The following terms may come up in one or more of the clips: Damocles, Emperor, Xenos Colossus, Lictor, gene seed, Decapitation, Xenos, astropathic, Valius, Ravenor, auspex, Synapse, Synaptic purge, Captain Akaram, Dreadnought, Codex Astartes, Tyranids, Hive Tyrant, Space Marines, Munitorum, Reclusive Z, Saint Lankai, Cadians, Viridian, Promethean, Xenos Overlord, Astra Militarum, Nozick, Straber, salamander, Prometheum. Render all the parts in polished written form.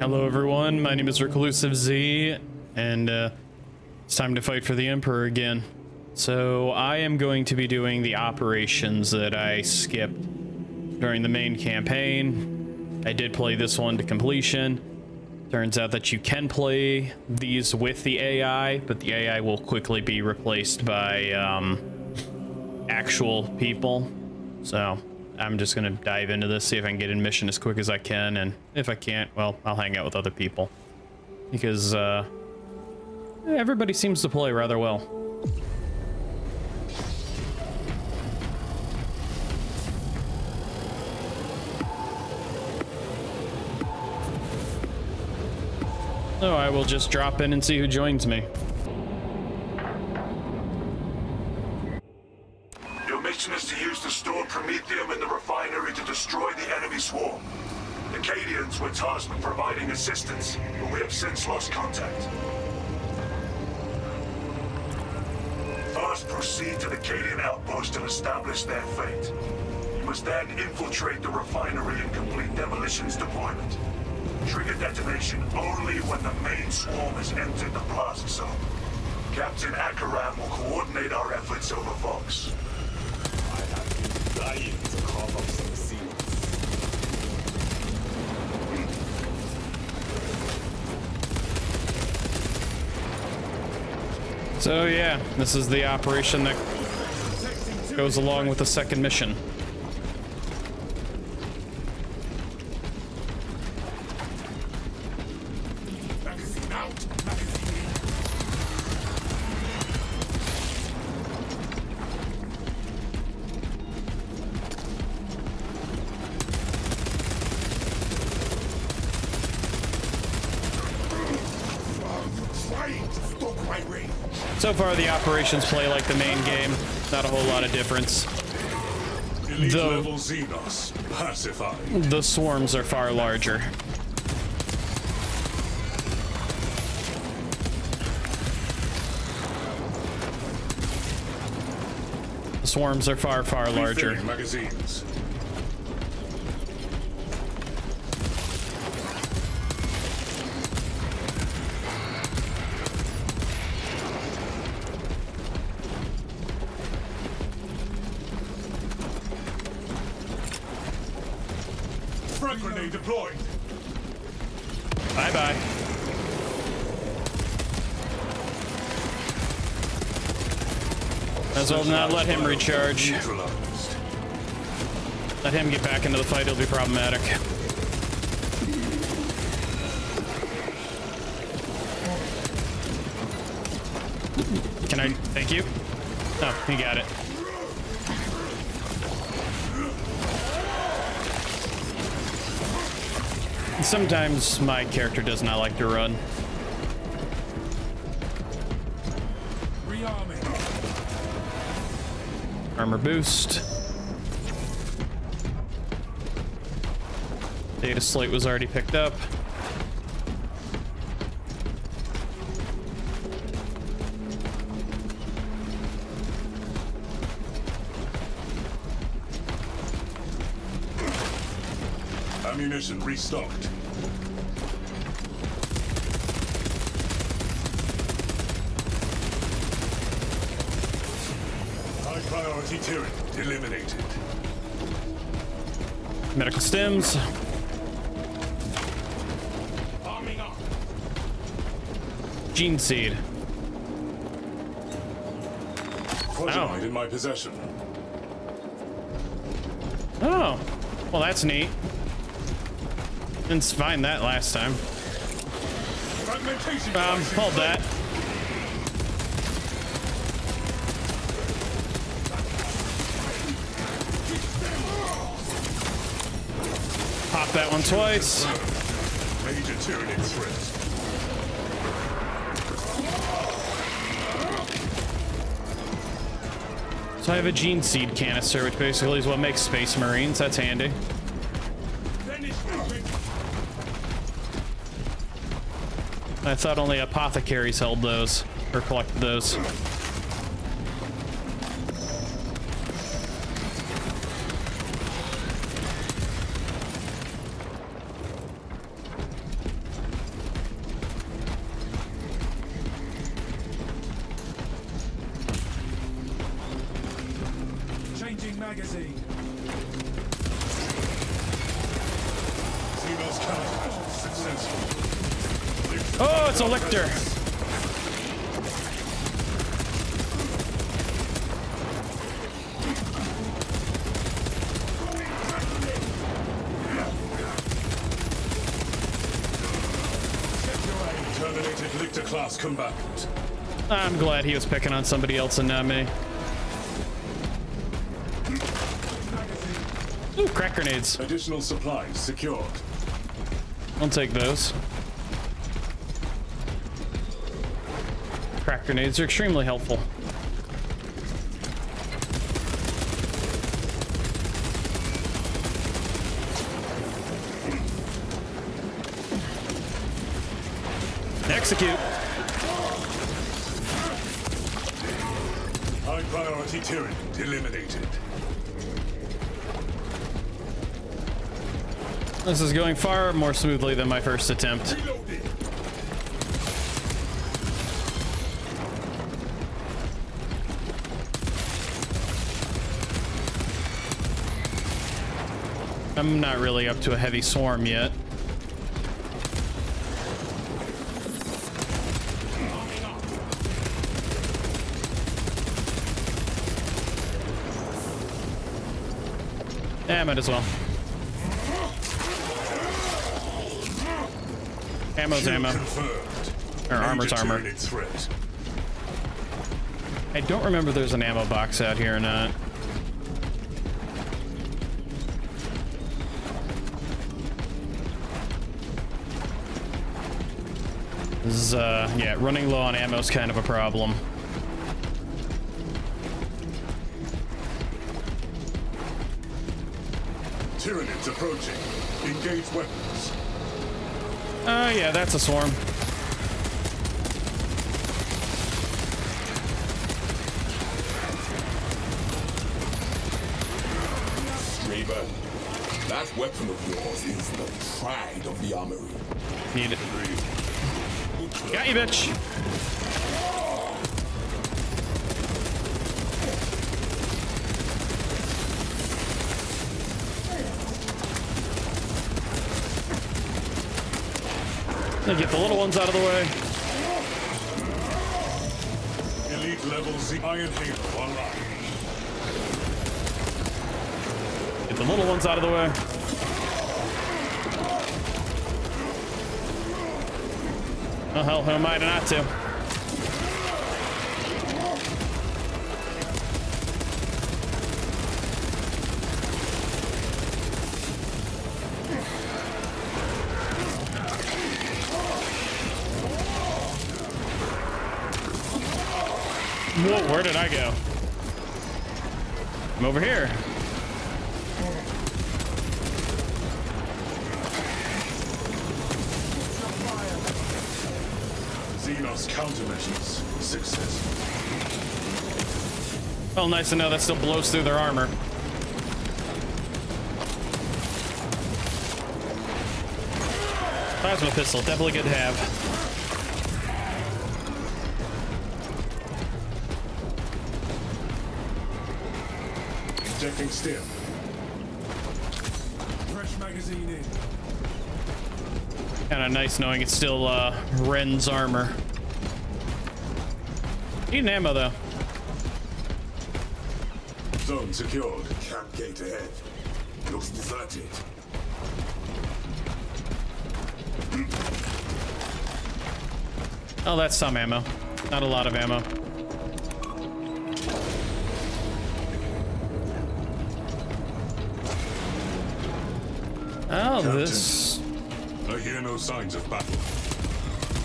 Hello everyone, my name is Reclusive Z, and it's time to fight for the Emperor again. So I am going to be doing the operations that I skipped during the main campaign. I did play this one to completion. Turns out that you can play these with the AI, but the AI will quickly be replaced by actual people. So I'm just gonna dive into this, see if I can get in mission as quick as I can, and if I can't, well, I'll hang out with other people, because everybody seems to play rather well. So I will just drop in and see who joins me. Is to use the stored Prometheum in the refinery to destroy the enemy swarm. The Cadians were tasked with providing assistance, but we have since lost contact. First, proceed to the Cadian outpost and establish their fate. You must then infiltrate the refinery and complete demolitions deployment. Trigger detonation only when the main swarm has entered the blast zone. Captain Akaram will coordinate our efforts over Vox. Dying to carve up some seeds. So yeah, this is the operation that goes along with the second mission. So far, the operations play like the main game. Not a whole lot of difference. Though, the swarms are far larger. The swarms are far, far larger. Magazines. Deployed. Bye-bye. As well not let him recharge. Let him get back into the fight, it'll be problematic. Can I? Thank you. Oh, he got it. Sometimes my character does not like to run. Rearming. Armor boost. Data slate was already picked up. Ammunition restocked. High priority turret eliminated. Medical stems. Arming up. Gene seed. Quadrite in my possession. Oh, well, that's neat. Didn't find that last time. Hold that. Pop that one twice. Major Tyranid threat. So I have a gene seed canister, which basically is what makes Space Marines. That's handy. I thought only apothecaries held those, or collected those. Oh, it's a Lictor. Terminated Lictor class combatant. I'm glad he was picking on somebody else and not me. Ooh, crack grenades. Additional supplies secured. I'll take those. Crack grenades are extremely helpful. Execute. High priority Tyrant eliminated. This is going far more smoothly than my first attempt. Reloaded. I'm not really up to a heavy swarm yet. Yeah, might as well. Ammo's ammo. Or armor's armor. I don't remember if there's an ammo box out here or not. This is, yeah, running low on ammo is kind of a problem. Tyranids approaching. Engage weapons. Yeah, that's a swarm. Straber, that weapon of yours is the pride of the armory. Need it. Got you, bitch. Get the little ones out of the way. Elite levels the Iron Halo online. Get the little ones out of the way. Oh hell, who am I to not to? Whoa, where did I go? I'm over here. Xenos countermeasures successful. Well, nice to know that still blows through their armor. Plasma pistol, definitely good to have. Injecting steel. Fresh magazine in. Kind of nice knowing it's still Ren's armor. Need an ammo though. Zone secured. Camp gate ahead. Looks deserted. Oh, that's some ammo. Not a lot of ammo. Oh, Captain, this. I hear no signs of battle.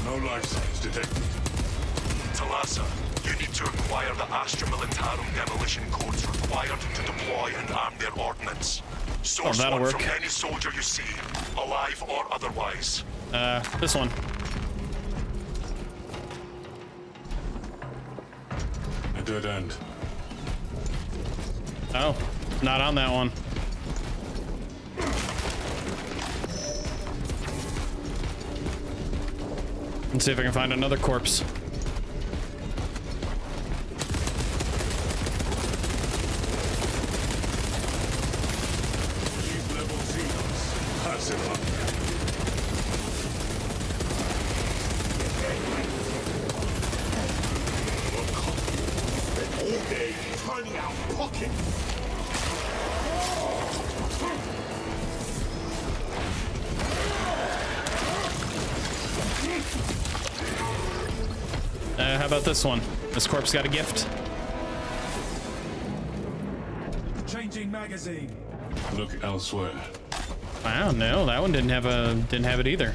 No life signs detected. Talassa, you need to acquire the Astra Militarum demolition codes required to deploy and arm their ordnance. Source one from any soldier you see, alive or otherwise. This one. A dead end. Oh, not on that one. And see if I can find another corpse. How about this one? This corpse got a gift. Changing magazine. Look elsewhere. Wow, no, that one didn't have it either.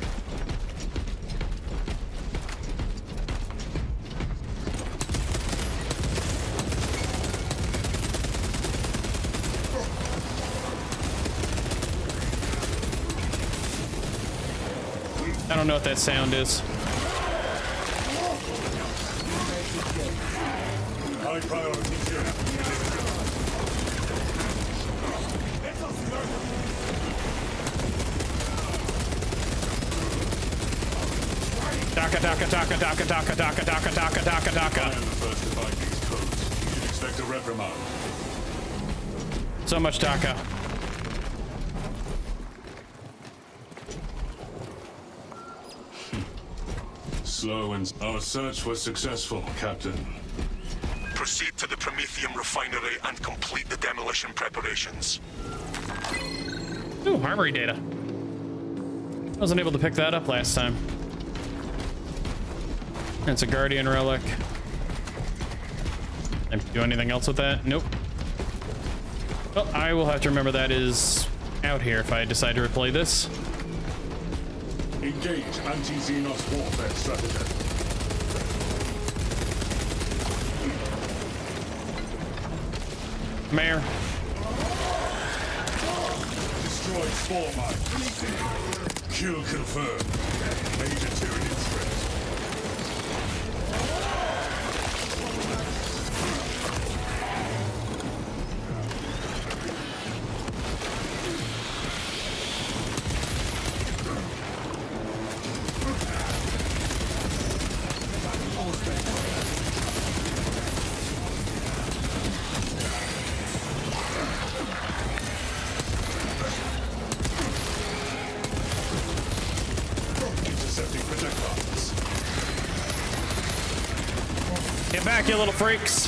I don't know what that sound is. High priority here. Taka taka taka taka taka taka taka taka taka taka. I am the first to find these codes. You'd expect a reprimand. So much taka. Slow and our search was successful, Captain. Proceed to the Prometheum refinery and complete the demolition preparations. Ooh, armory data. I wasn't able to pick that up last time. It's a Guardian relic. Can I do anything else with that? Nope. Well, I will have to remember that is out here if I decide to replay this. Engage anti-Xenos warfare strategy. Mayor. Destroy swarm mine. Kill confirmed. Major Tyranid you little freaks.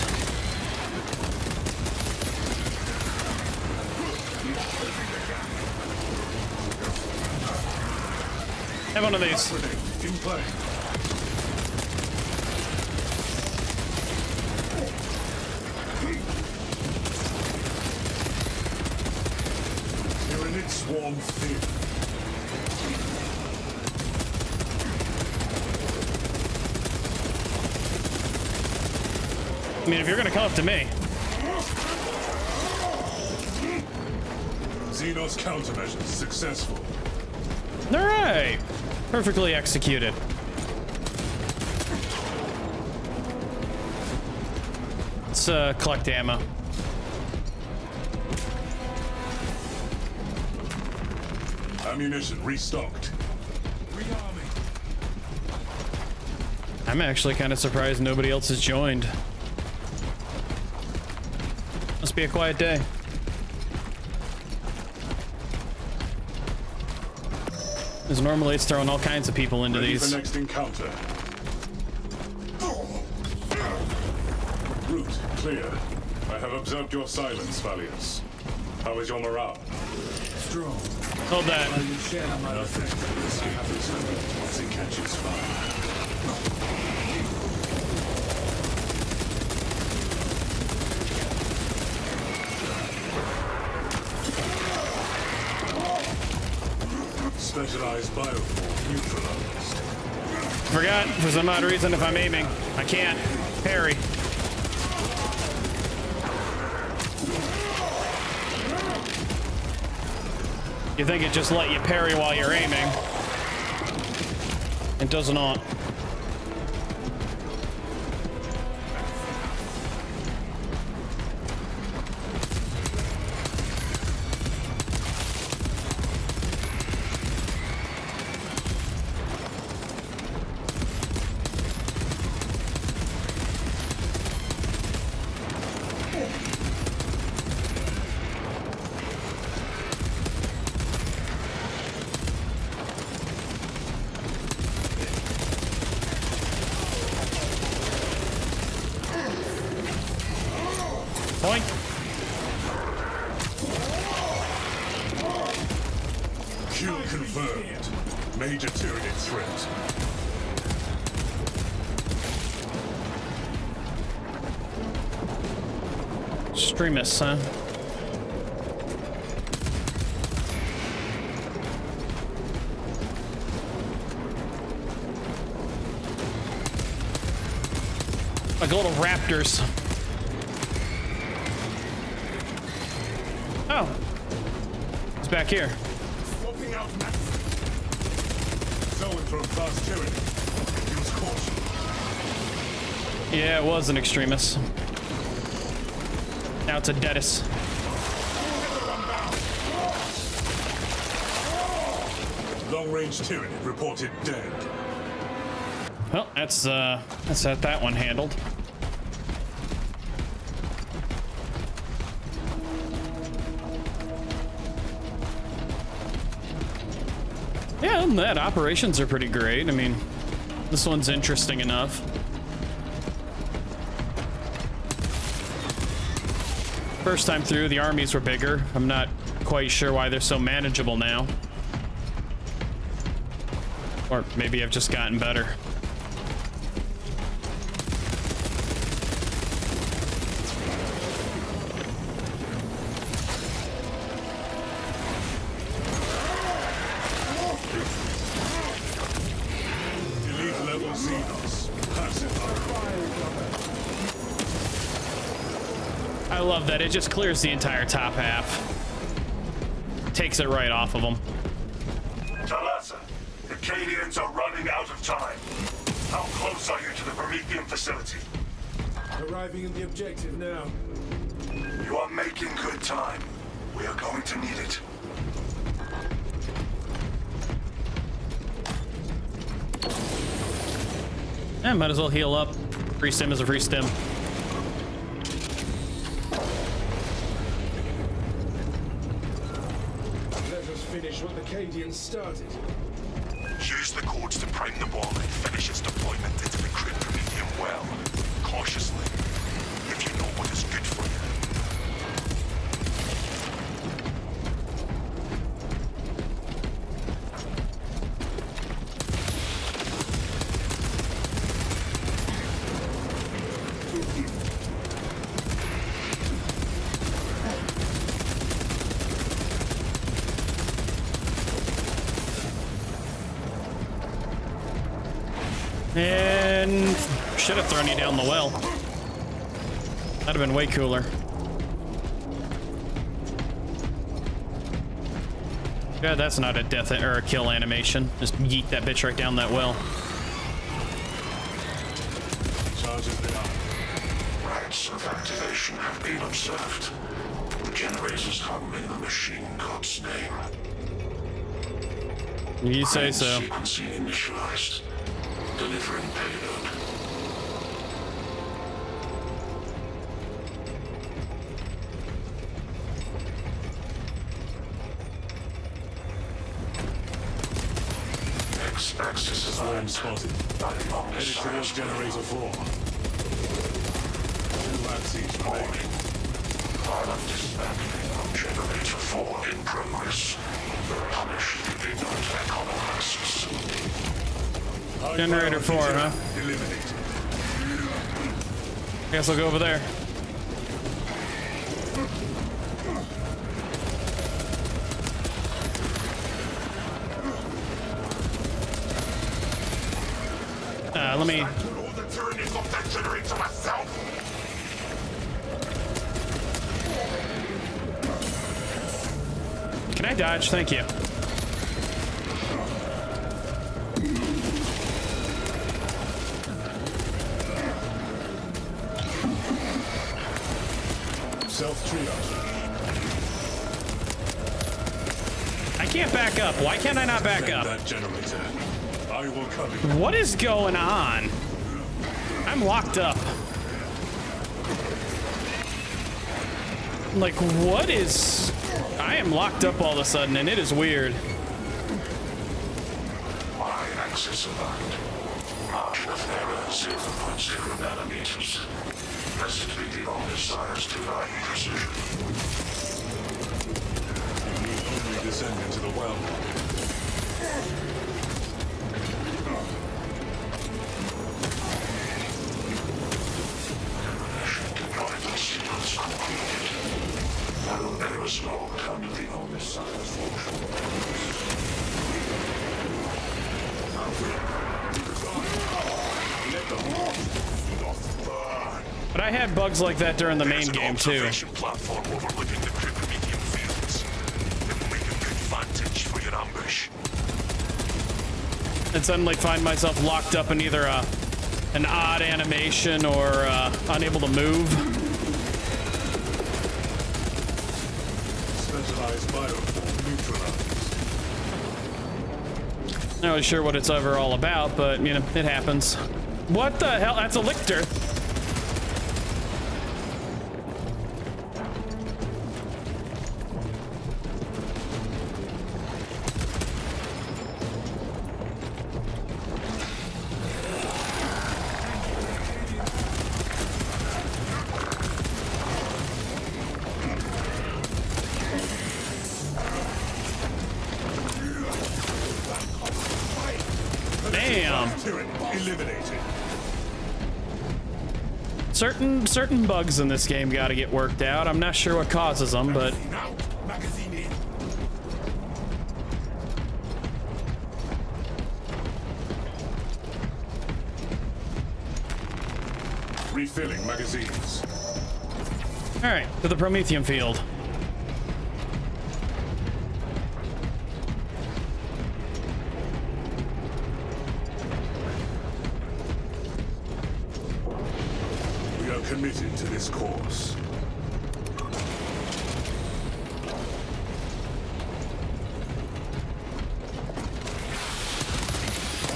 Have one of these. You're in its swarm field. I mean, if you're gonna come up to me. Xenos countermeasures successful. All right, perfectly executed. Let's collect ammo. Ammunition restocked. Rearming. I'm actually kind of surprised nobody else has joined. Must be a quiet day. Because normally it's throwing all kinds of people into these. Ready for next encounter. Route clear. I have observed your silence, Valius. How is your morale? Strong. Hold that. Specialized bioform neutralized. Forgot for some odd reason if I'm aiming, I can't parry. You think it just let you parry while you're aiming? It does not. Confirmed. Major Tyranid threat. Extremis, huh? Like little raptors. Oh. It's back here. Swapping out max. Zoe from fast tyranny. Use caution. Yeah, it was an extremist. Now it's a deadis. Long-range tyranny reported dead. Well, that's how that one handled. Yeah, other than that, operations are pretty great. I mean, this one's interesting enough. First time through, the armies were bigger. I'm not quite sure why they're so manageable now. Or maybe I've just gotten better. It just clears the entire top half. Takes it right off of them. Talassa, the Cadians are running out of time. How close are you to the Prometheum facility? Arriving at the objective now. You are making good time. We are going to need it. Yeah, might as well heal up. Free stim is a free stim. Cadians started. Use the cords to prime the bomb and finish its deployment into the crypt Prometheum well. Cautiously, if you know what is good for you. Should have thrown you down the well. That'd have been way cooler. Yeah, that's not a death or a kill animation. Just yeet that bitch right down that well. Charges they are. Rights of activation have been observed. The generators hung in the machine god's name. You say so. Sequencing initialized. Delivering payload. Spotted. Headed generator 4. Violent dismantling of generator 4 in progress. Punish the ignorant economists. Generator 4, huh? Eliminate. I guess I'll go over there. Let me Can I dodge? Thank you. Self-triage. I can't back up. Why can't I not back up? What is going on? I'm locked up. Like, what is... I am locked up all of a sudden, and it is weird. Y-axis aligned. Margin of error 0.0 nanometers. Presently the only science divine precision. You only descend into the well. I had bugs like that during the main game too. There's an observation platform overlooking the Promethean fields. It will make a good vantage for your ambush. And suddenly find myself locked up in either an odd animation or unable to move. Specialized bioform neutralized. Not really sure what it's ever all about, but you know, it happens. What the hell? That's a Lictor. Certain bugs in this game gotta get worked out. I'm not sure what causes them, but... Refilling magazines. Alright, to the Prometheum field. Committed to this course.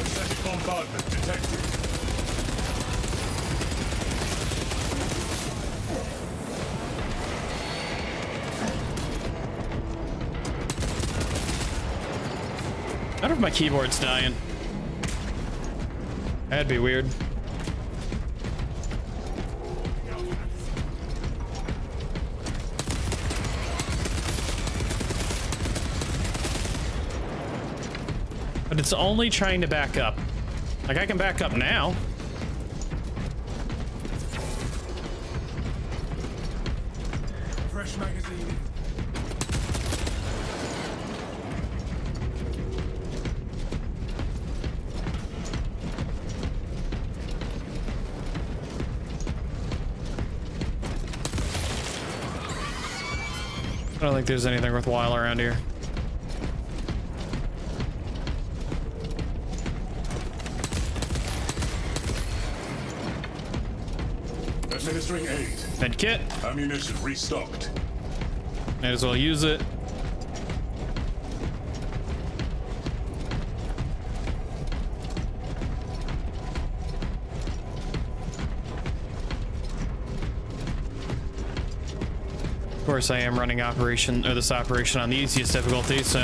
Synaptic bombardment detected. I wonder if my keyboard's dying. That'd be weird. It's only trying to back up. Like, I can back up now. Fresh magazine. I don't think there's anything worthwhile around here. Administering aid. Medkit. Ammunition restocked. Might as well use it. Of course, I am running this operation on the easiest difficulty, so.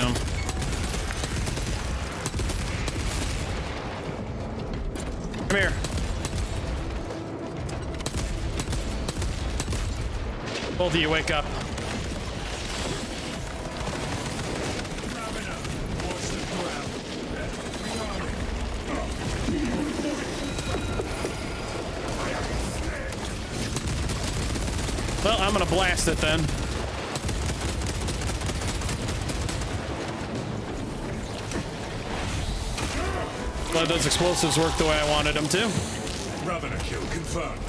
Come here. Both of you, wake up. Well, I'm gonna blast it then. Glad those explosives worked the way I wanted them to. Ravenor kill confirmed.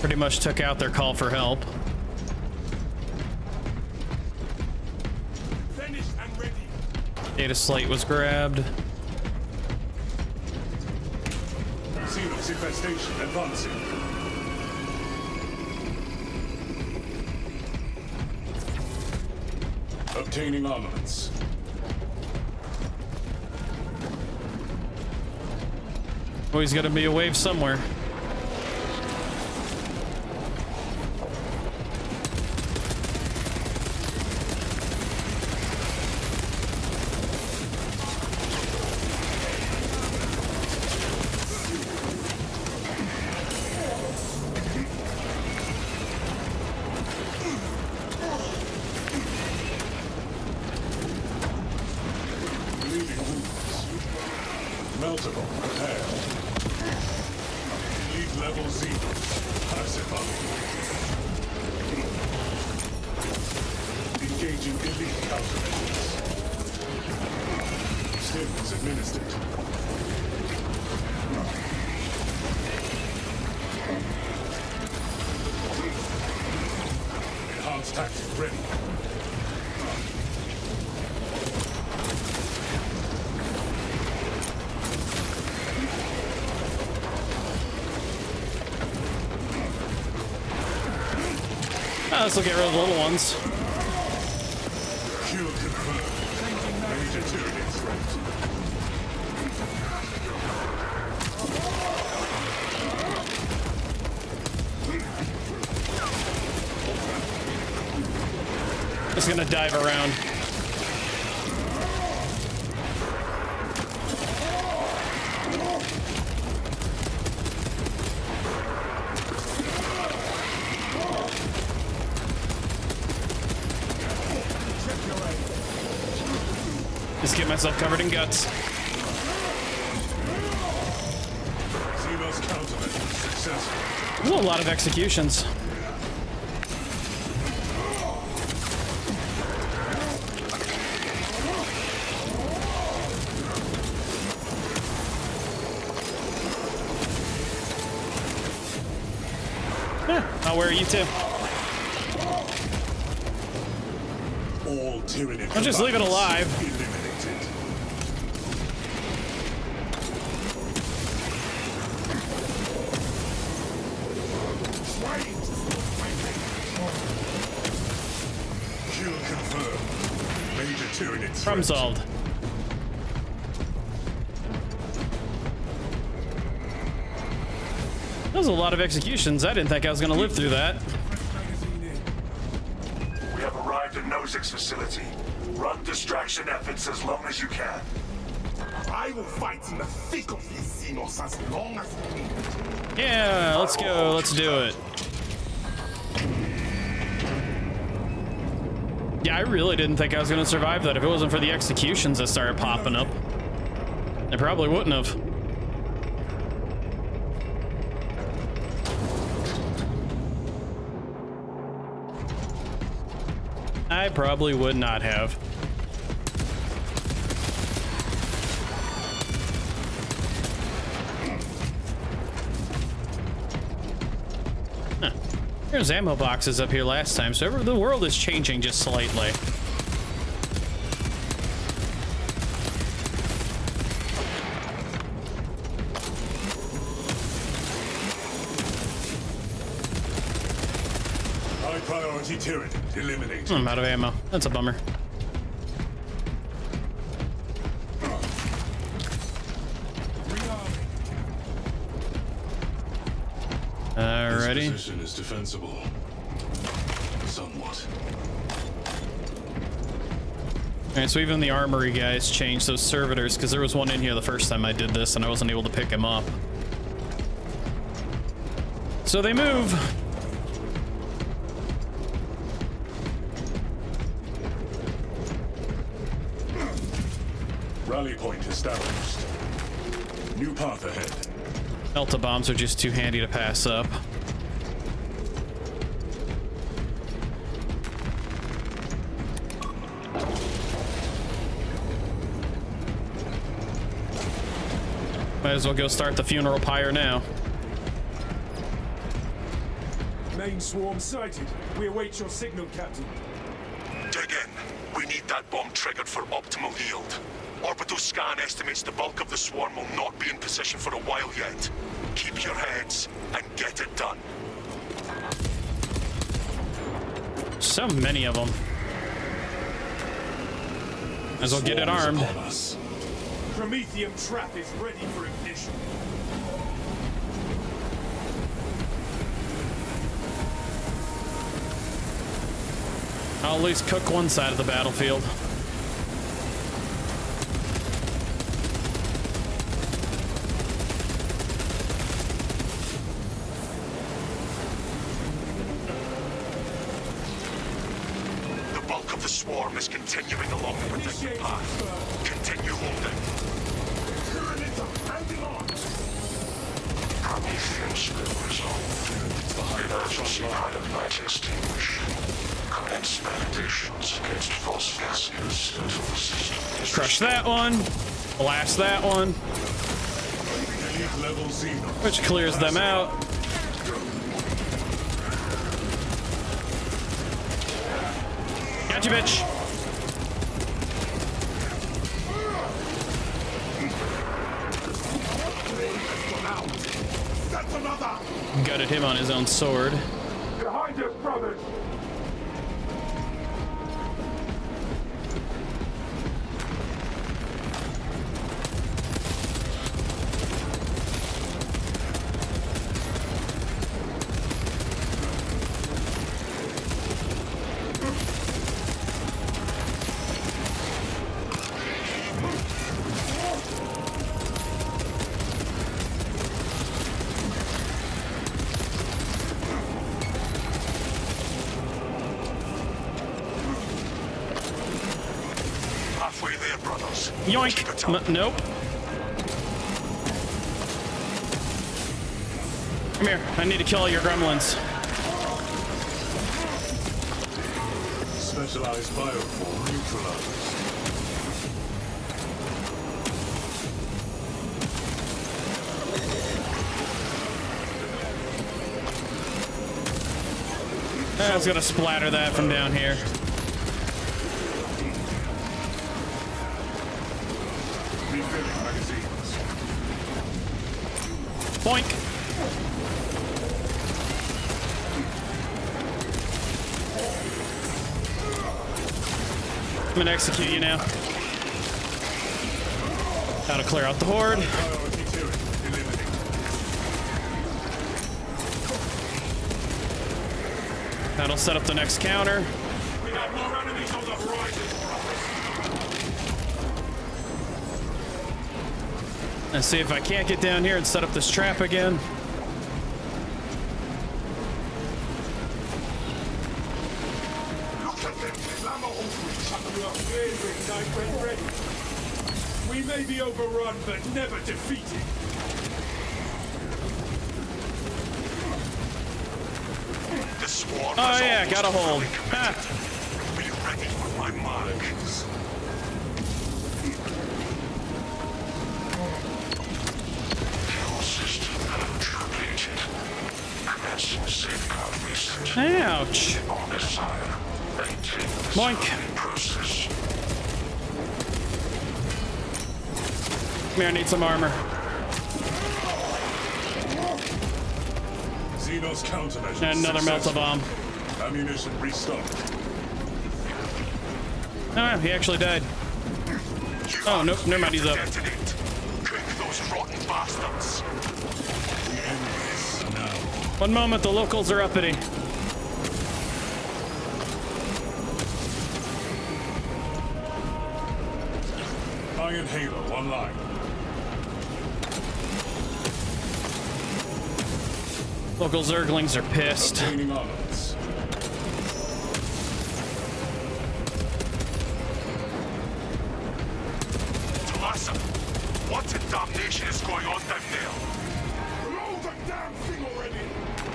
Pretty much took out their call for help. Finished and ready. Data slate was grabbed. Xenos infestation advancing. Obtaining armaments. Always gotta be a wave somewhere. engaging elite countermeasures. Stimulus administered. Tactic ready. Oh, this will get rid of the little ones. Cure confirmed. Major Tyranid threat. Just gonna dive around. Just get myself covered in guts. There's a lot of executions. Where are you two? All Tyranid. I'll just leave it alive. Kill confirmed. Major Tyranid. Problem solved. That was a lot of executions. I didn't think I was going to live through that. We have arrived at Nozick's facility. Run distraction efforts as long as you can. I will fight in the thick of these Xenos as long as we need. Yeah, let's go. Let's do it. Yeah, I really didn't think I was going to survive that. If it wasn't for the executions that started popping up, I probably wouldn't have. I probably would not have. Huh. There's ammo boxes up here last time, so the world is changing just slightly. Eliminate. I'm out of ammo. That's a bummer. Alrighty. This position is defensible. Somewhat. Alright, so even the armory guys changed those servitors, because there was one in here the first time I did this and I wasn't able to pick him up. So they move. Rally point established. New path ahead. Delta bombs are just too handy to pass up. Might as well go start the funeral pyre now. Main swarm sighted. We await your signal, Captain. Dig in. We need that bomb triggered for optimal yield. Orbital scan estimates the bulk of the swarm will not be in position for a while yet. Keep your heads and get it done. So many of them. Might as well get it armed. Prometheum trap is ready for ignition. I'll at least cook one side of the battlefield. Continuing along the protected path. Continue holding. Pyramids are hanging on. Promethean skill resolved. The emergency pilot light extinguished. Expectations against false gases until the system is crushed. That one. Blast that one. Which clears them out. Gotcha, bitch. Gutted him on his own sword. Behind us, brothers. Yoink! Nope. Come here. I need to kill all your gremlins. Specialized bioform neutralized. I was gonna splatter that from down here. Boink. I'm gonna execute you now. That'll clear out the horde. That'll set up the next counter. We got more enemies on the horizon. Let's see if I can't get down here and set up this trap again. Look at them clamor over each other. We are wavering like when ready. We may be overrun, but never defeated. This war oh yeah, got a hold. Ah. Will you ready for my marks? Ouch. Boink. Come here, I need some armor. Xenos countermeasures. And another melta bomb. Ammunition restocked. Ah, he actually died. Oh, nope, never mind, he's up. Trick those rotten bastards. One moment, the locals are uppity. Iron Halo online. Local Zerglings are pissed. Talassa, what in damnation is going on down there? Blow the damn thing already!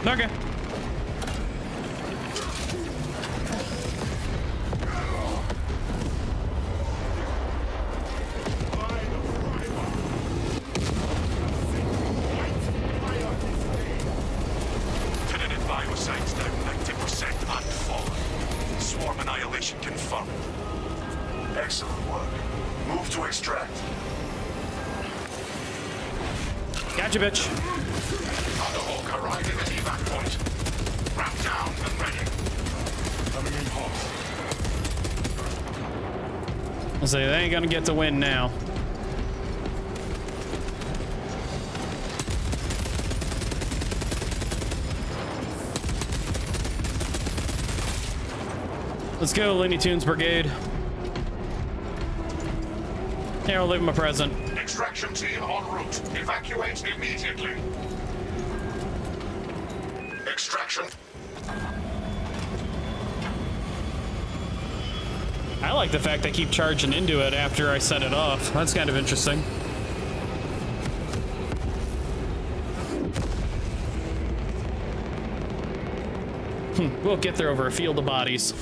Okay. Bitch. Hawk arriving at evac point. Wrap down and ready. Coming in hot. I'll say they ain't gonna get the win now. Let's go, Looney Tunes Brigade. Here, I'll leave him a present. Extraction team en route. Evacuate immediately. Extraction. I like the fact they keep charging into it after I set it off. That's kind of interesting. We'll get there over a field of bodies.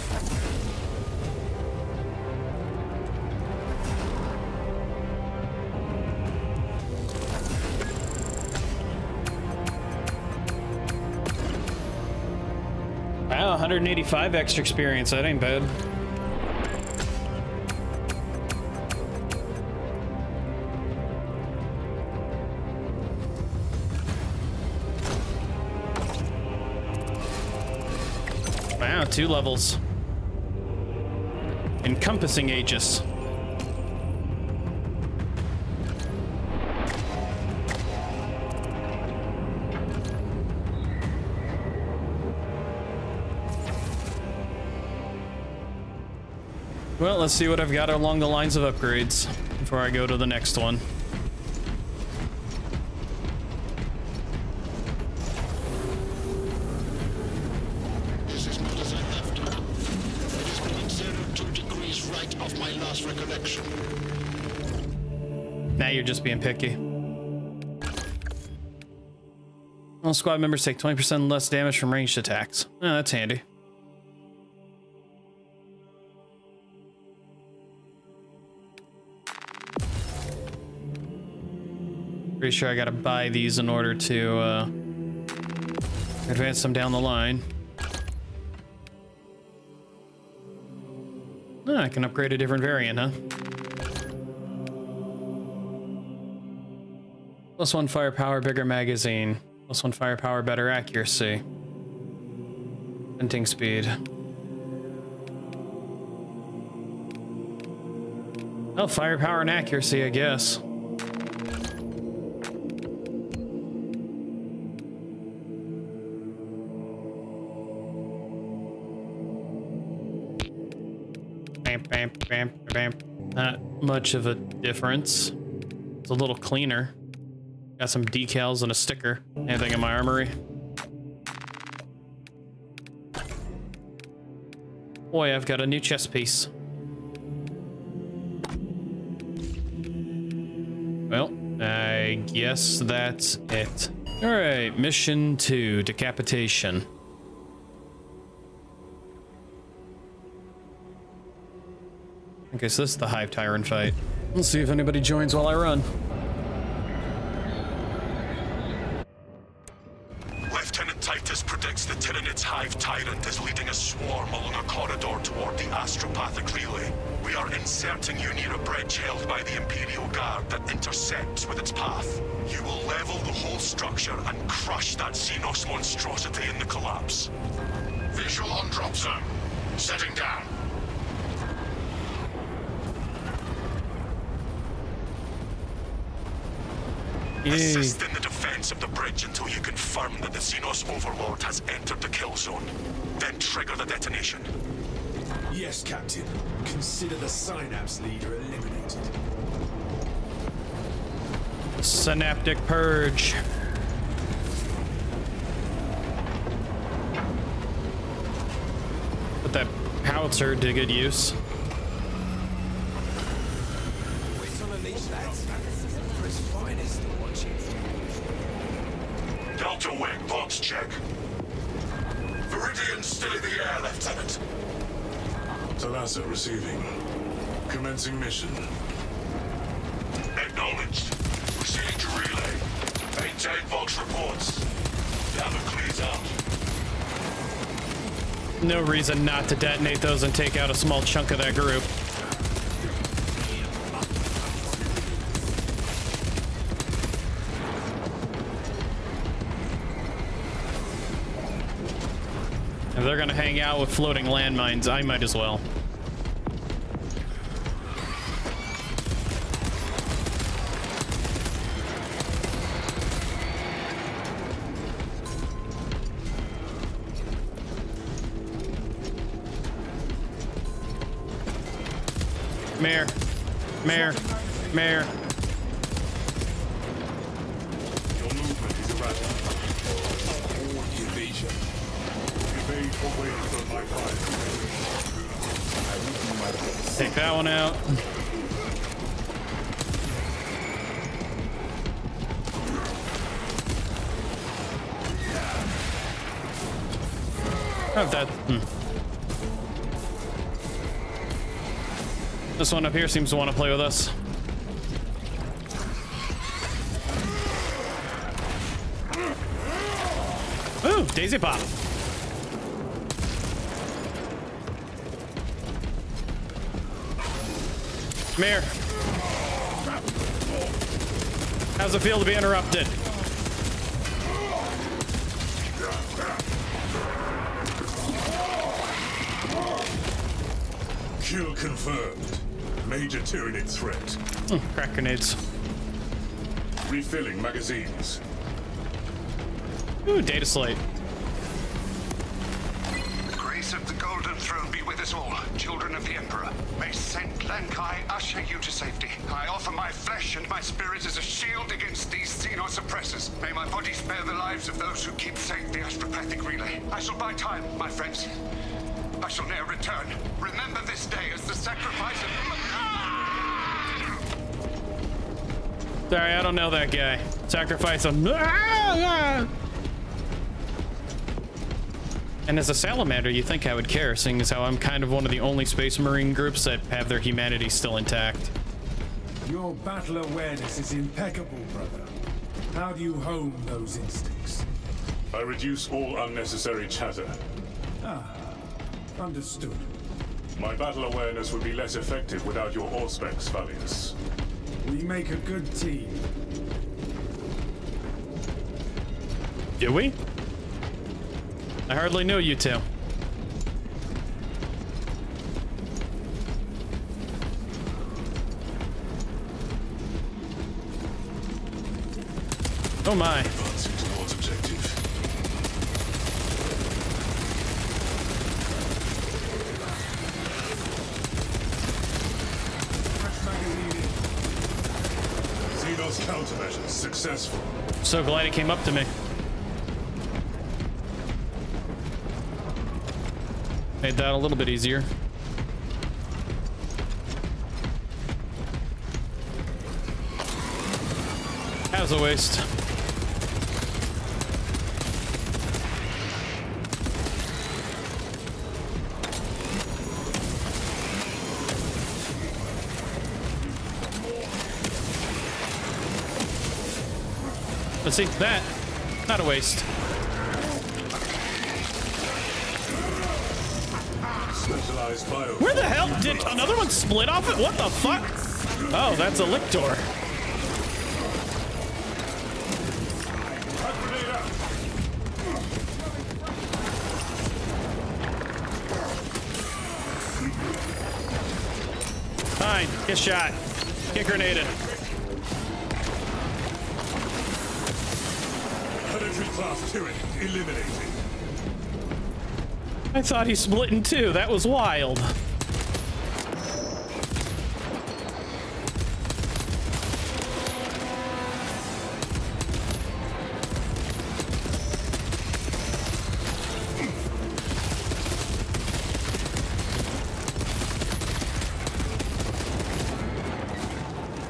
Wow, 185 extra experience. That ain't bad. Wow, 2 levels. Encompassing Aegis. Well, let's see what I've got along the lines of upgrades before I go to the next one. This is not as I left it. It is within 02 degrees right of my last recollection. Now you're just being picky. All squad members take 20% less damage from ranged attacks. Oh, that's handy. Pretty sure I gotta buy these in order to advance them down the line. Oh, I can upgrade a different variant, huh? +1 firepower, bigger magazine. +1 firepower, better accuracy. Hunting speed. Oh, firepower and accuracy, I guess. Not much of a difference. It's a little cleaner. Got some decals and a sticker. Anything in my armory? Boy, I've got a new chess piece. Well, I guess that's it. All right, mission 2, decapitation. Okay, so this is the Hive Tyrant fight. Let's see if anybody joins while I run. Lieutenant Titus predicts the Tyranids Hive Tyrant is leading a swarm along a corridor toward the astropathic relay. We are inserting you near a bridge held by the Imperial Guard that intersects with its path. You will level the whole structure and crush that Xenos monstrosity in the collapse. Visual on drop zone. Setting down. Assist in the defense of the bridge until you confirm that the Xenos Overlord has entered the kill zone. Then trigger the detonation. Yes, Captain. Consider the Synapse leader eliminated. Synaptic purge. Put that howitzer to good use. Delta Wing, box check. Viridian still in the air, Lieutenant. Talassa receiving. Commencing mission. Acknowledged. Proceeding to relay. Maintain box reports. Damocles out. No reason not to detonate those and take out a small chunk of that group. If they're gonna hang out with floating landmines, I might as well. Mayor. Your movement is erratic. Evasion. Take that one out. That... This one up here seems to want to play with us. Ooh, Daisy Pop. Come here. How's it feel to be interrupted? Kill confirmed. Major Tyranid threat. Crack grenades. Refilling magazines. Ooh, data slate. The grace of the Golden Throne be with us all, children of the Emperor. May Saint Lankai usher you to safety. I offer my flesh and my spirit as a shield against these Xenos oppressors. May my body spare the lives of those who keep safe the astropathic relay. I shall buy time, my friends. I shall ne'er return. Remember this day as the sacrifice of... Sorry, I don't know that guy. Sacrifice of... And as a salamander, you think I would care, seeing as how I'm kind of one of the only Space Marine groups that have their humanity still intact. Your battle awareness is impeccable, brother. How do you hone those instincts? I reduce all unnecessary chatter. Ah, understood. My battle awareness would be less effective without your auspex, Valius. We make a good team. Do we? I hardly knew you two. Oh my. Advancing towards objective. Xenos countermeasures successful. So glad he came up to me. Made that a little bit easier. That was a waste. Let's see that. Not a waste. Where the hell did another one split off it? What the fuck? Oh, that's a Lictor. Fine, get shot. Get grenaded. Planetary class turret eliminated. I thought he split in two. That was wild.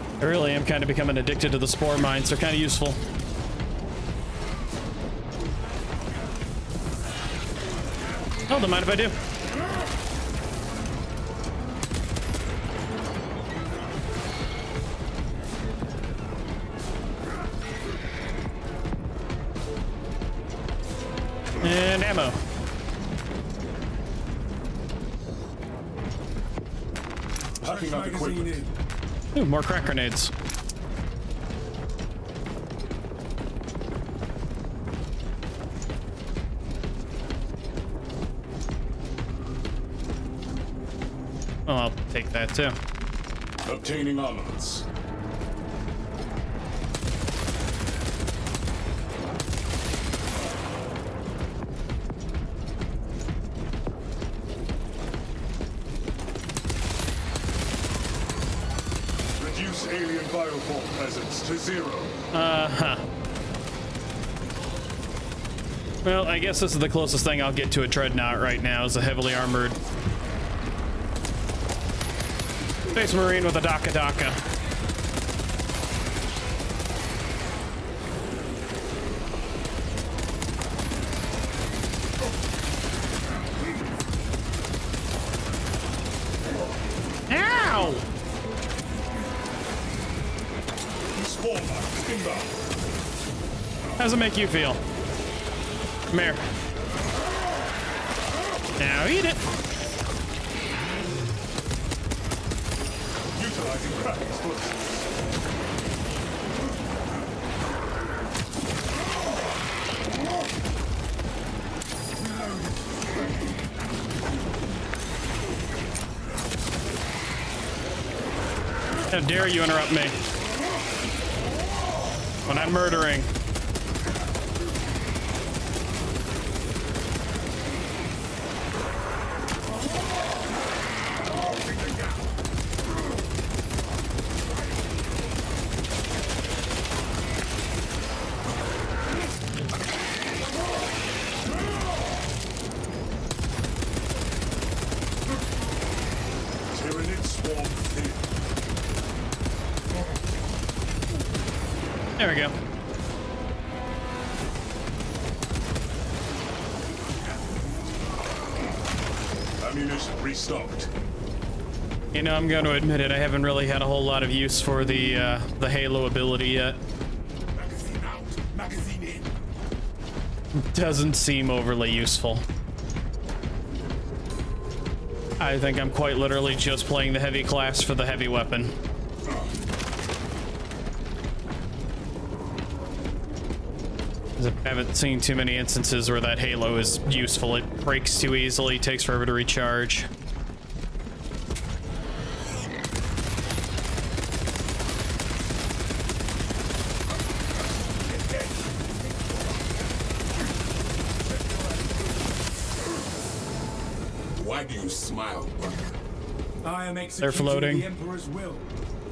I really am kind of becoming addicted to the spore mines. They're kind of useful. Oh, don't mind if I do. And ammo. Packing up equipment. Ooh, more crack grenades. Oh, I'll take that too. Obtaining armaments. Reduce alien bioform presence to 0. Well, I guess this is the closest thing I'll get to a Dreadnought right now, is a heavily armored Space Marine with a Daka. does it make you feel? Come here. Now eat it. Utilizing cracks for... How dare you interrupt me when I'm murdering. There we go. Ammunition restocked. You know, I'm going to admit it. I haven't really had a whole lot of use for the Halo ability yet. Magazine out, magazine in. Doesn't seem overly useful. I think I'm quite literally just playing the heavy class for the heavy weapon. I haven't seen too many instances where that Halo is useful. It breaks too easily, takes forever to recharge. Why do you smile, brother? I am executing. They're floating. The Emperor's will,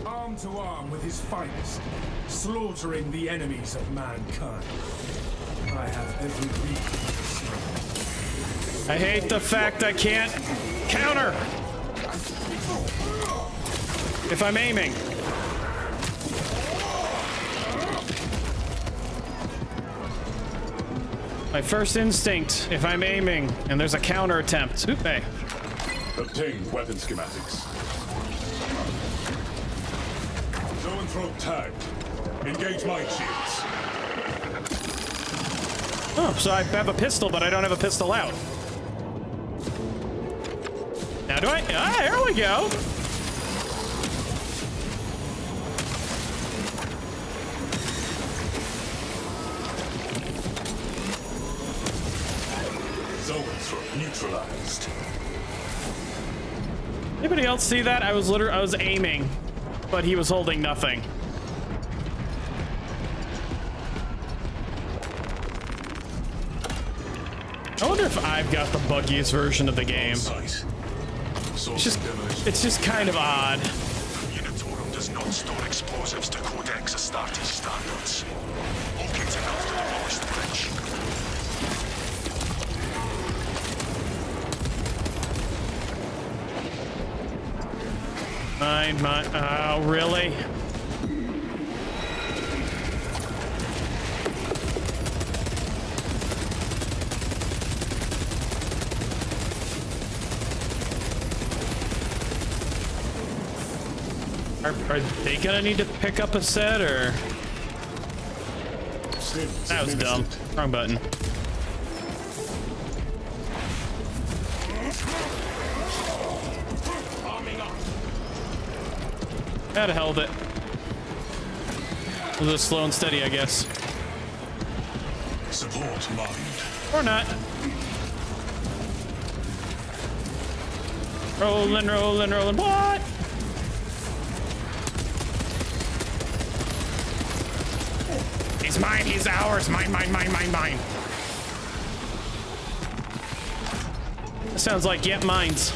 arm to arm with his finest, slaughtering the enemies of mankind. I have every reason. I hate the fact I can't counter if I'm aiming. My first instinct, if I'm aiming and there's a counter attempt. Oop, hey. Obtain weapon schematics. Zone throw tagged. Engage light shields. Oh, so I have a pistol, but I don't have a pistol out. Now do I? Ah, there we go. Zones were neutralized. Anybody else see that? I was aiming, but he was holding nothing. I wonder if I've got the buggiest version of the game. It's just kind of odd. Munitorum does not store explosives to Codex Astartes standards. Locate enough to demolish the bridge. Oh, really? Are they gonna need to pick up a set or? That was dumb. Wrong button. How the hell did it? We'll just slow and steady, I guess. Support mined. Or not. Rolling, rolling, rolling. What? He's mine, he's ours, mine, mine, mine, mine, mine. That sounds like, yep, mines.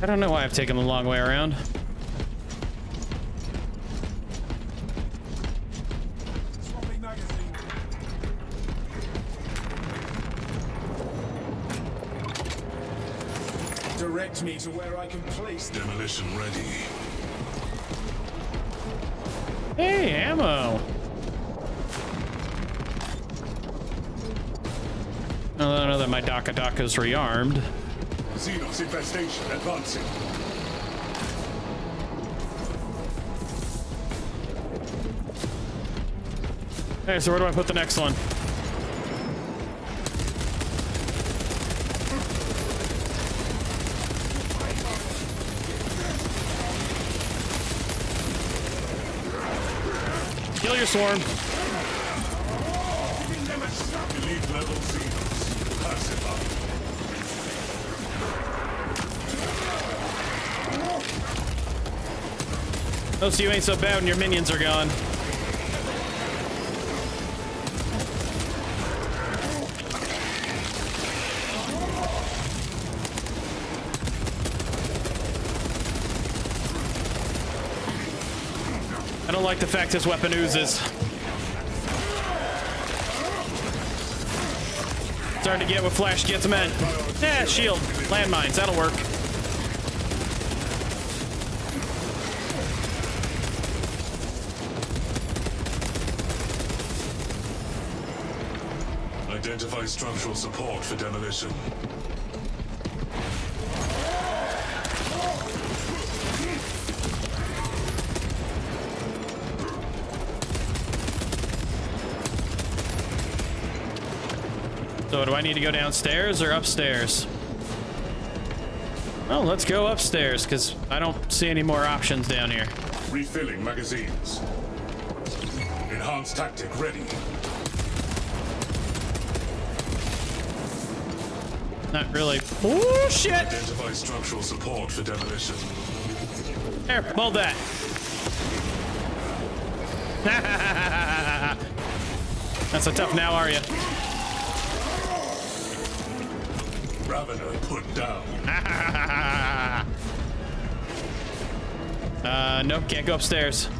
I don't know why I've taken the long way around. Me to where I can place demolition ready. Hey, ammo. Now that I know that my Daka's rearmed. Xenos infestation advancing. Okay, so where do I put the next one? Kill your swarm. Elite level Xenos, classified. Oh, so you ain't so bad when your minions are gone. I don't like the fact his weapon oozes. Starting to get what Flash gets meant. Yeah, shield, landmines, that'll work. Identify structural support for demolition. So do I need to go downstairs or upstairs? Well, let's go upstairs because I don't see any more options down here. Refilling magazines. Enhanced tactic ready. Not really. Oh shit! Identify structural support for demolition. There, hold that. That's so tough now, are you? Ravenor put down. Nope, can't go upstairs.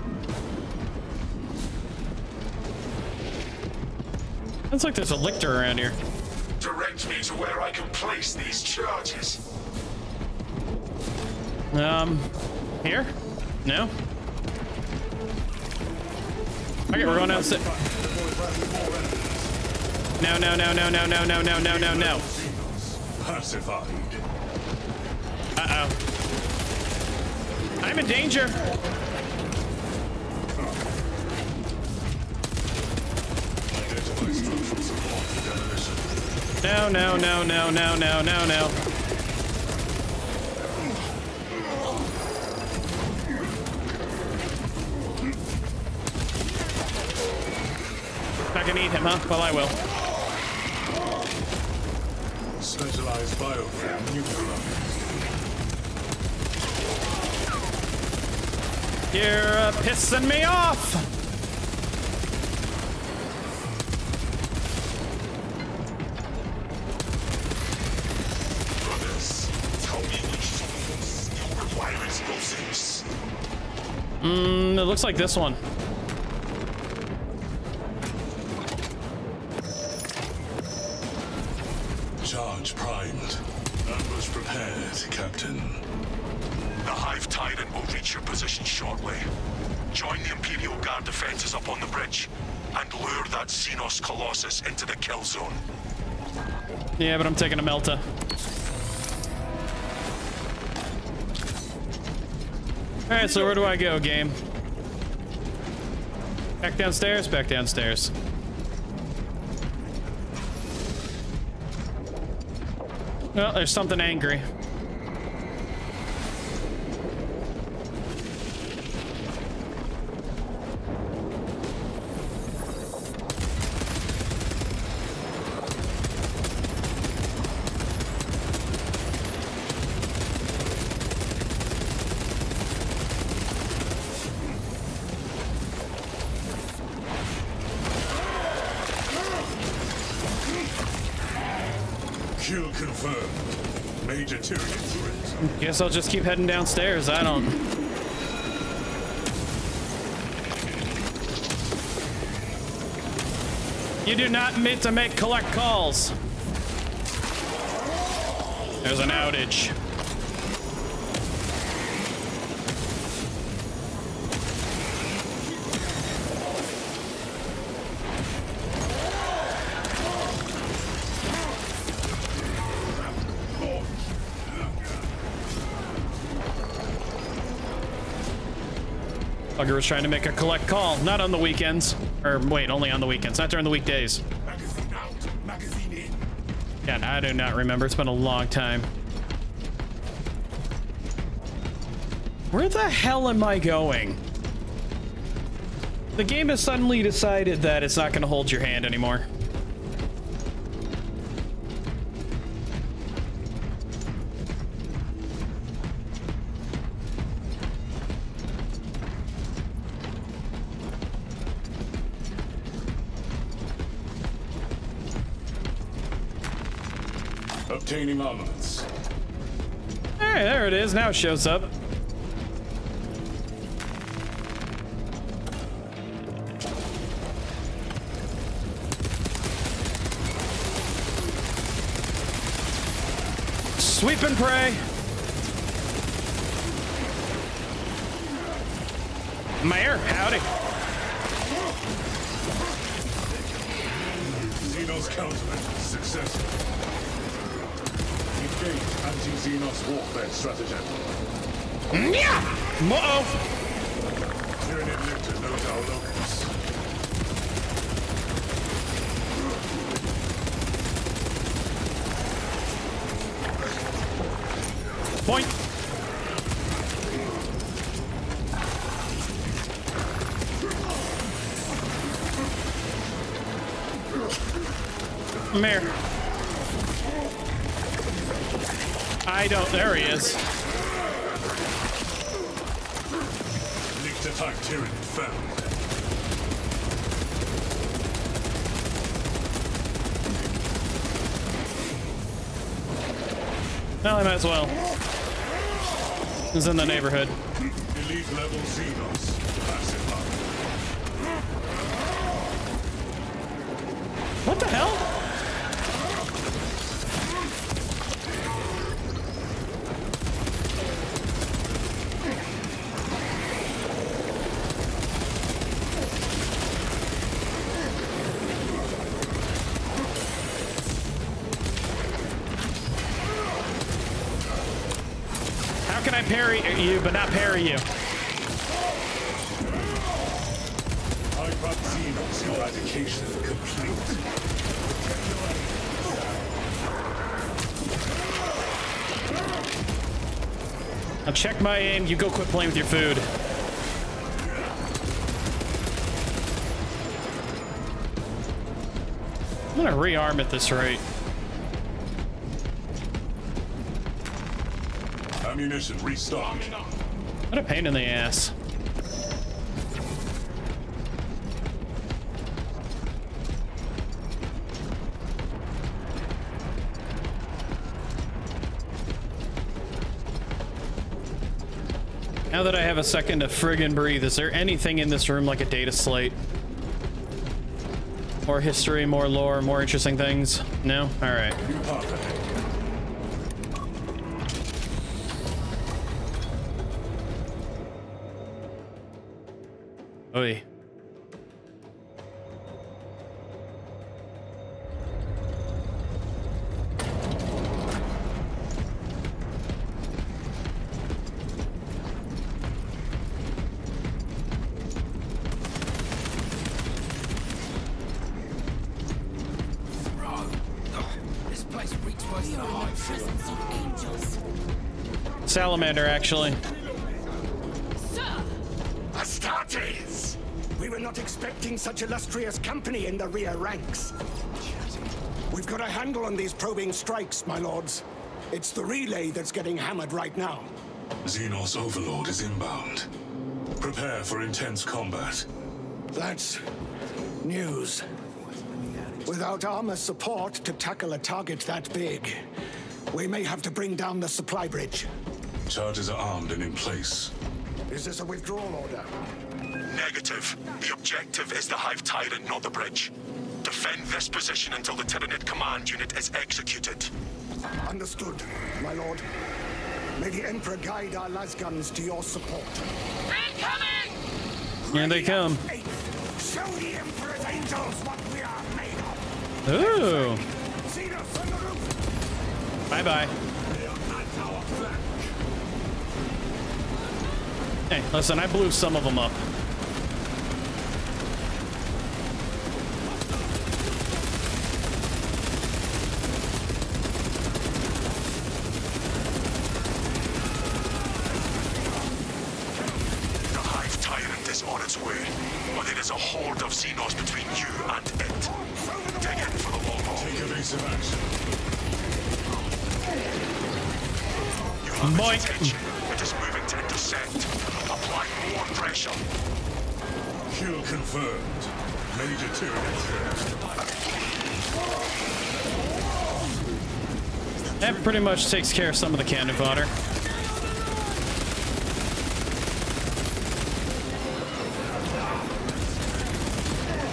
Looks like there's a Lictor around here. Direct me to where I can place these charges. Here? No? Okay, we're going outside. No. Uh-oh. I'm in danger. Identify structural support for demolition. No. I can eat him, huh? Well, I will. Specialized biofilm neutralized. You're pissing me off! It looks like this one. Charge primed. Ambush prepared, Captain. The Hive Tyrant will reach your position shortly. Join the Imperial Guard defenses up on the bridge and lure that Xenos Colossus into the kill zone. Yeah, but I'm taking a Melta. All right, so where do I go, game? Back downstairs, back downstairs. Well, there's something angry. Guess I'll just keep heading downstairs. I don't. You do not mean to make collect calls. There's an outage. Bugger was trying to make a collect call. Not on the weekends. Or wait, only on the weekends. Not during the weekdays. Magazine out, magazine in. Yeah, I do not remember. It's been a long time. Where the hell am I going? The game has suddenly decided that it's not going to hold your hand anymore. Obtaining armaments. All right, there it is. Now it shows up. Sweep and pray. Mayor, howdy. Xenos Councilman, successful. Engage anti-Xenos warfare stratagem. Yeah! Uh-oh. Tyranid Lictor knows our locus. Point. Mayor. I don't. There he is. Lictor type Tyranid found. Well, I might as well. Is in the neighborhood. Elite level Xenos. What the hell? Parry you, but not parry you. Xenos eradication complete. Now check my aim. You go quit playing with your food. I'm gonna rearm at this rate. Ammunition restocked. What a pain in the ass. Now that I have a second to friggin' breathe, is there anything in this room like a data slate? More history, more lore, more interesting things? No? All right. Oy. This place reeks by the presence of angels. Salamander, actually. Expecting such illustrious company in the rear ranks. We've got a handle on these probing strikes, my lords. It's the relay that's getting hammered right now. Xenos Overlord is inbound. Prepare for intense combat. That's news. Without armor support to tackle a target that big, we may have to bring down the supply bridge. Charges are armed and in place. Is this a withdrawal order? Negative. The objective is the Hive Tyrant, not the bridge. Defend this position until the Tyranid command unit is executed. Understood, my lord. May the Emperor guide our lasguns to your support. Incoming! Here they come. Show the Emperor's angels what we are made of. Ooh. Bye-bye. Hey, listen, I blew some of them up. Pretty much takes care of some of the cannon fodder.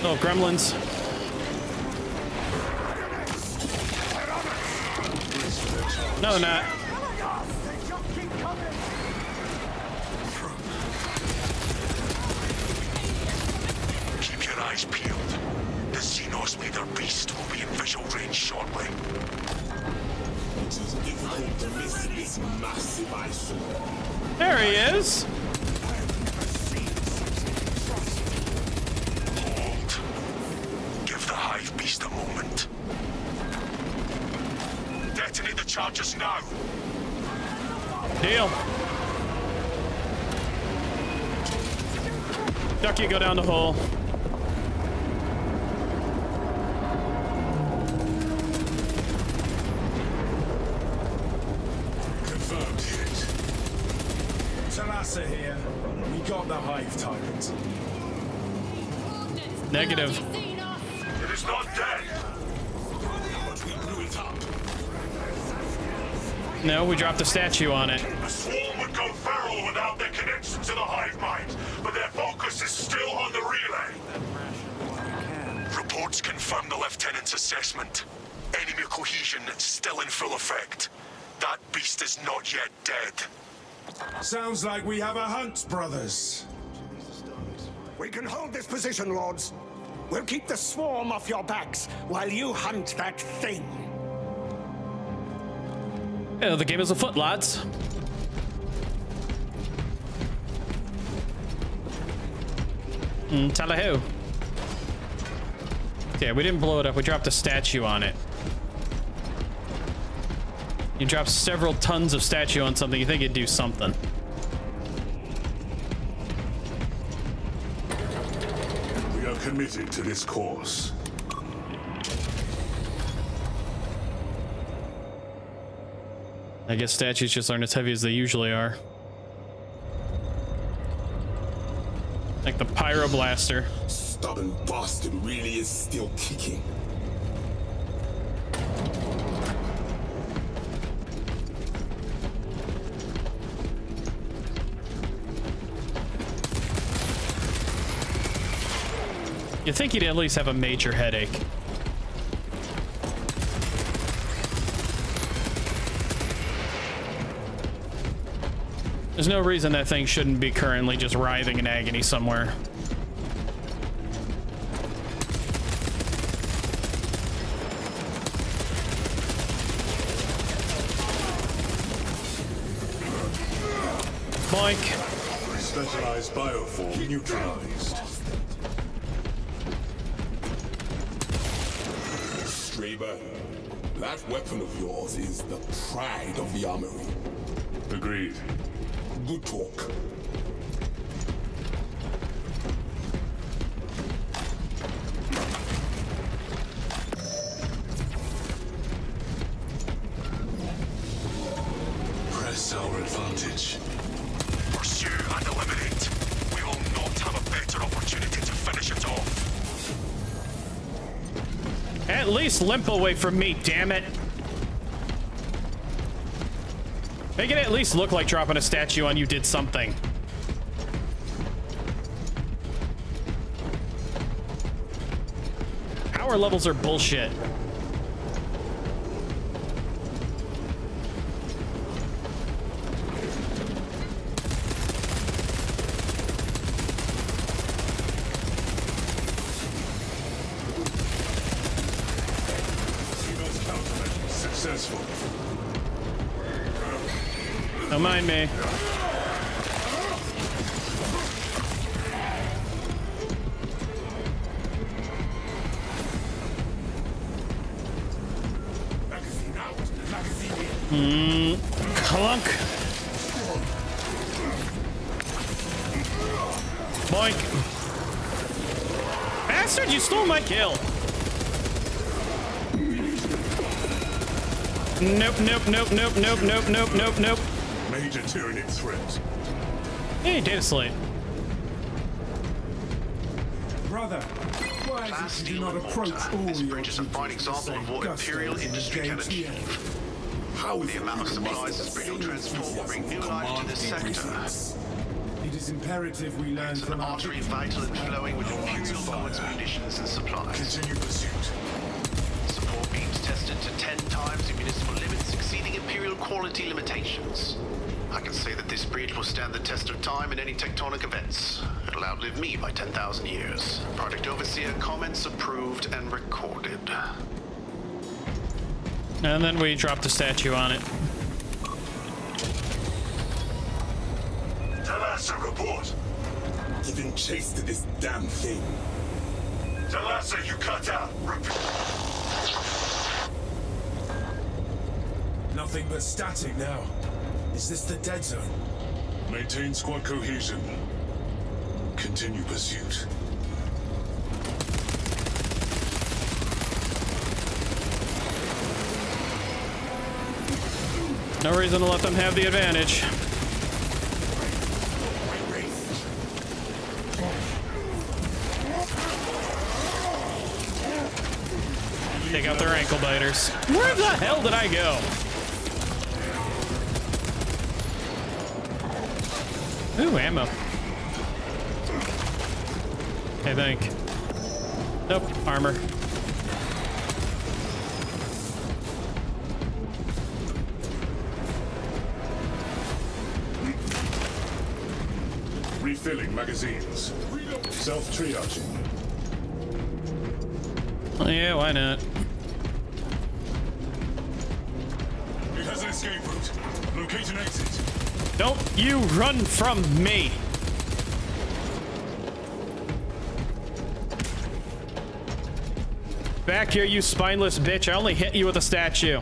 Oh, gremlins. No, they're not. Keep your eyes peeled. The Xenos with their beast will be in visual range shortly. There he is. Hold. Give the hive beast a moment. Detonate the charges now. Deal. Ducky, go down the hole. Talassa here. We got the Hive Tyrant. Negative. It is not dead. No, we dropped a statue on it. The swarm would go feral without their connection to the hive mind, but their focus is still on the relay. Reports confirm the lieutenant's assessment. Enemy cohesion still in full effect. That beast is not yet dead. Sounds like we have a hunt, brothers. We can hold this position, lords. We'll keep the swarm off your backs while you hunt that thing. Yeah, the game is afoot, lads. Tallahoo. Yeah, we didn't blow it up. We dropped a statue on it. You drop several tons of statue on something, you think it'd do something. We are committed to this course. I guess statues just aren't as heavy as they usually are. Like the pyroblaster. Stubborn bastard really is still kicking. You think he'd at least have a major headache. There's no reason that thing shouldn't be currently just writhing in agony somewhere. Boink. Specialized bioform neutralized. That weapon of yours is the pride of the armory. Agreed. Good talk. Press our advantage. Pursue and eliminate. We will not have a better opportunity to finish it off. At least limp away from me, damn it. Make it at least look like dropping a statue on you did something. Power levels are bullshit. Don't mind me. Clunk. Boink. Bastard, you stole my kill. Nope, nope, nope, nope, nope, nope, nope, nope, nope. Major Tyranid threat. Hey, data slate. Brother, why is it you do not approach all this bridge is a fighting example of what Imperial industry can achieve. How the amount of supplies this bridge will transform will bring new life to this sector. It is imperative we learn from an artery vital and flowing with Imperial goods, munitions, and supplies. Continue pursuit. Support beams tested to 10 times the municipal limits, exceeding Imperial quality limitations. I can say that this bridge will stand the test of time in any tectonic events. It'll outlive me by 10,000 years. Project Overseer comments approved and recorded. And then we dropped a statue on it. Talassa, report! Giving chase to this damn thing. Talassa, you cut out! Repeat! Nothing but static now. Is this the dead zone? Maintain squad cohesion. Continue pursuit. No reason to let them have the advantage. Take out their ankle biters. Where the hell did I go? Ooh, ammo. I think. Nope, armor. Refilling magazines. Self-triaging. Oh, yeah, why not? It has an escape route. Locate an exit. Don't you run from me! Back here, you spineless bitch. I only hit you with a statue.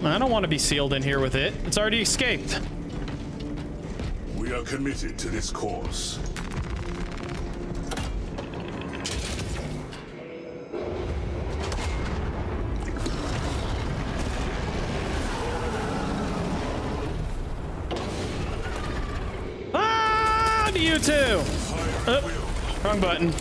I don't want to be sealed in here with it. It's already escaped. We are committed to this course. Ah, you two! Oh, wrong button.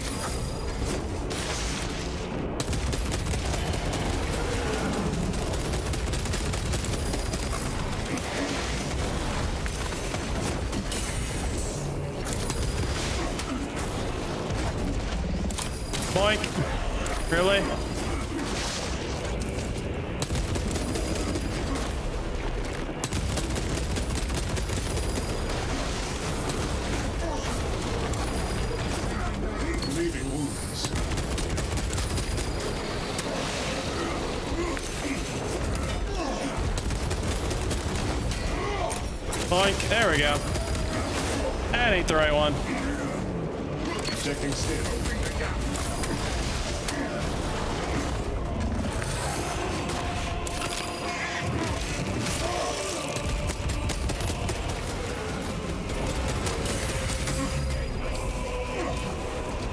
Really? Leaving wounds. Boink, there we go. That ain't the right one. Protecting steel.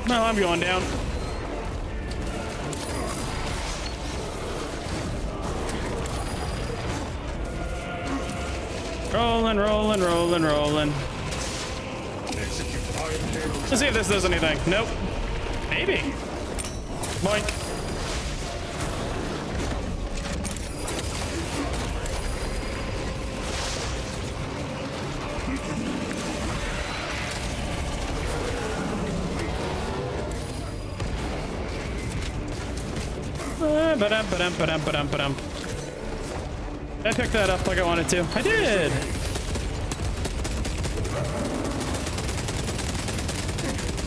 No, I'm going down. Rolling, rolling, rolling, rolling. Let's see if this does anything. Nope. Maybe. Mike. Did I pick that up like I wanted to? I did!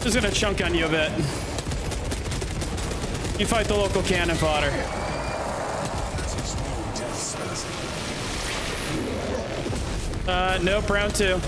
Just gonna chunk on you a bit. You fight the local cannon fodder. Nope, round two.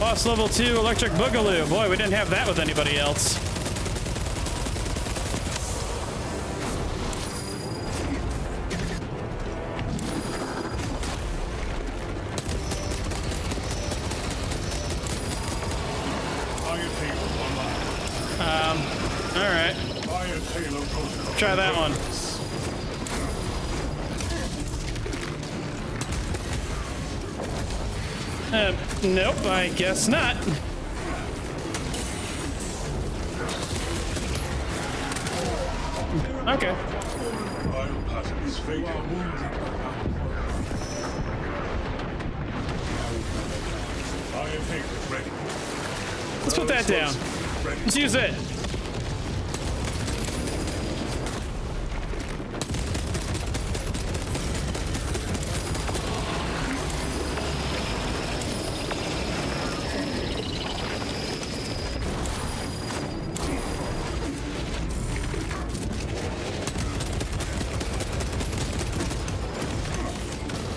Boss level 2 electric boogaloo. Boy, we didn't have that with anybody else. Alright. Try that one. Nope, I guess not. Okay. Let's put that down. Let's use it.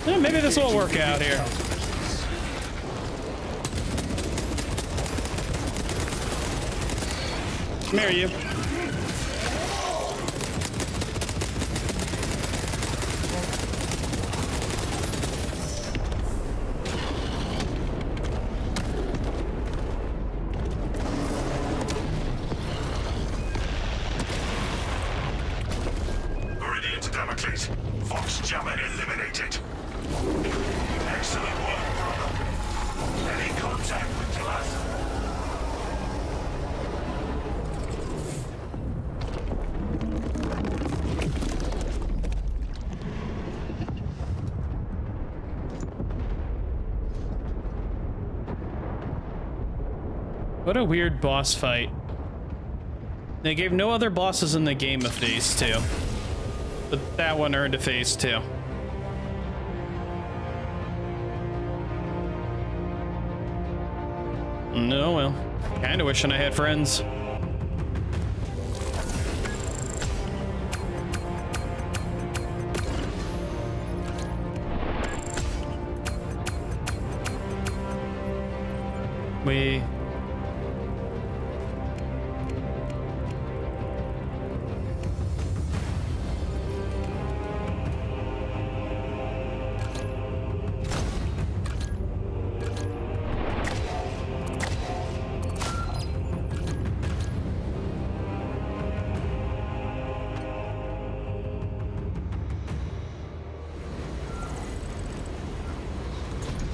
Maybe this will work out here. Come here, you. Viridian to Damocles. Fox jammer eliminated. Excellent work, brother. Any contact with Talassa? What a weird boss fight. They gave no other bosses in the game a phase 2. But that one earned a phase 2. No, well, kinda wishing I had friends.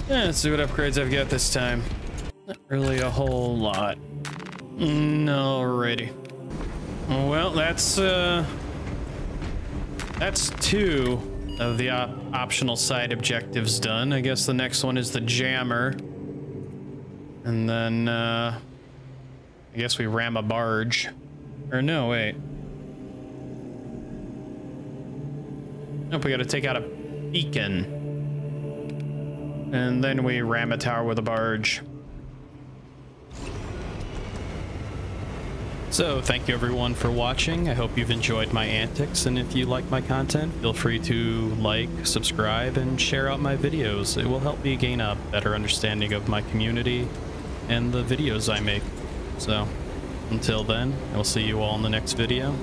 Let's see what upgrades I've got this time. Not really a whole lot. Alrighty. Well, that's two of the optional side objectives done. I guess the next one is the jammer. And then, I guess we ram a barge. Or no, wait. Nope, we gotta take out a beacon. And then we ram a tower with a barge. So thank you everyone for watching. I hope you've enjoyed my antics, and if you like my content, feel free to like, subscribe, and share out my videos. It will help me gain a better understanding of my community and the videos I make. So until then, I'll see you all in the next video.